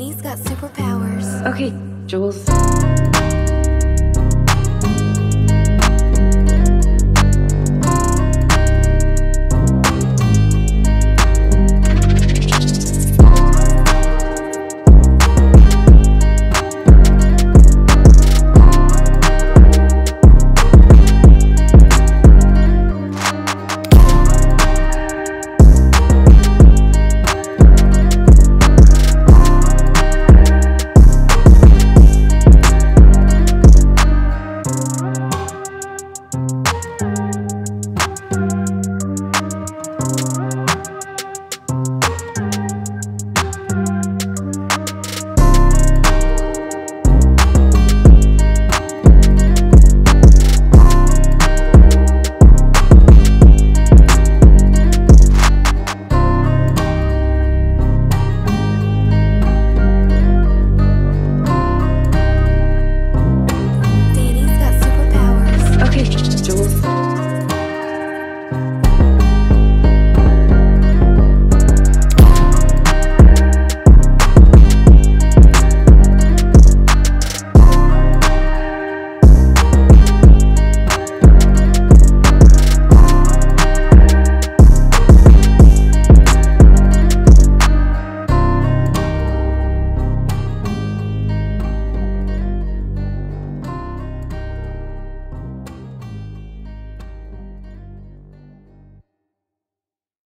Jenny's got superpowers. Okay, Jules.